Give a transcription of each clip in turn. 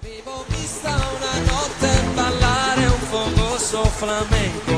Avevo vista una notte ballare un fogoso flamenco.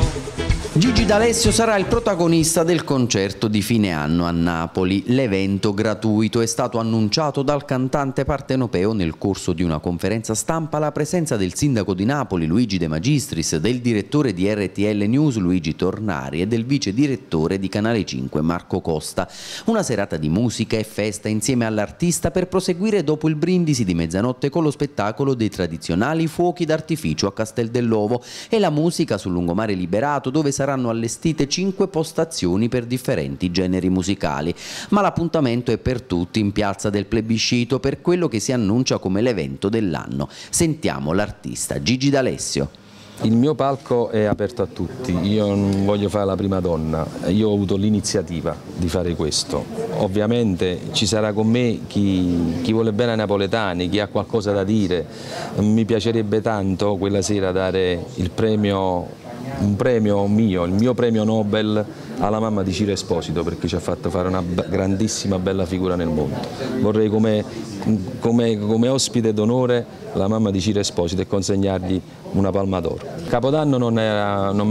Gigi D'Alessio sarà il protagonista del concerto di fine anno a Napoli. L'evento gratuito è stato annunciato dal cantante partenopeo nel corso di una conferenza stampa alla presenza del sindaco di Napoli Luigi De Magistris, del direttore di RTL News Luigi Tornari e del vice direttore di Canale 5 Marco Costa. Una serata di musica e festa insieme all'artista per proseguire dopo il brindisi di mezzanotte con lo spettacolo dei tradizionali fuochi d'artificio a Castel dell'Ovo e la musica sul Lungomare Liberato, dove saranno allestite 5 postazioni per differenti generi musicali. Ma l'appuntamento è per tutti in piazza del Plebiscito per quello che si annuncia come l'evento dell'anno. Sentiamo l'artista Gigi D'Alessio. Il mio palco è aperto a tutti, io non voglio fare la prima donna, io ho avuto l'iniziativa di fare questo. Ovviamente ci sarà con me chi vuole bene ai napoletani, chi ha qualcosa da dire. Mi piacerebbe tanto quella sera dare il premio, un premio mio, il mio premio Nobel alla mamma di Ciro Esposito, perché ci ha fatto fare una grandissima bella figura nel mondo. Vorrei come ospite d'onore la mamma di Ciro Esposito e consegnargli una palma d'oro. Capodanno non mi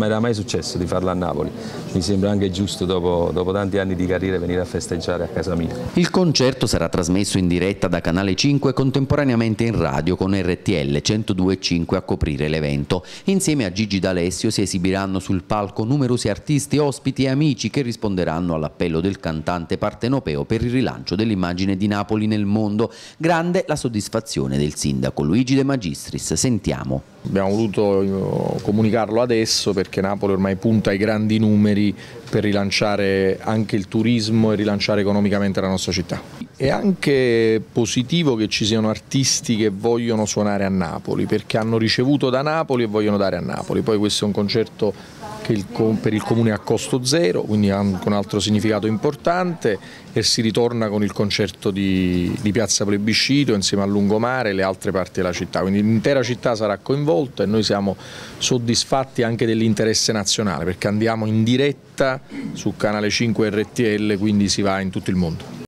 era mai successo di farlo a Napoli, mi sembra anche giusto dopo tanti anni di carriera venire a festeggiare a casa mia. Il concerto sarà trasmesso in diretta da Canale 5 contemporaneamente in radio con RTL 102.5 a coprire l'evento. Insieme a Gigi D'Alessio si esibiranno sul palco numerosi artisti, ospiti e amici che risponderanno all'appello del cantante partenopeo per il rilancio dell'immagine di Napoli nel mondo. Grande la soddisfazione del sindaco Luigi De Magistris, sentiamo. Abbiamo voluto comunicarlo adesso perché Napoli ormai punta ai grandi numeri per rilanciare anche il turismo e rilanciare economicamente la nostra città. È anche positivo che ci siano artisti che vogliono suonare a Napoli perché hanno ricevuto da Napoli e vogliono dare a Napoli. Poi questo è un concerto che per il Comune è a costo zero, quindi anche un altro significato importante, e si ritorna con il concerto di piazza Plebiscito insieme a Lungomare e le altre parti della città. Quindi l'intera città sarà coinvolta e noi siamo soddisfatti anche dell'interesse nazionale perché andiamo in diretta su Canale 5 RTL, quindi si va in tutto il mondo.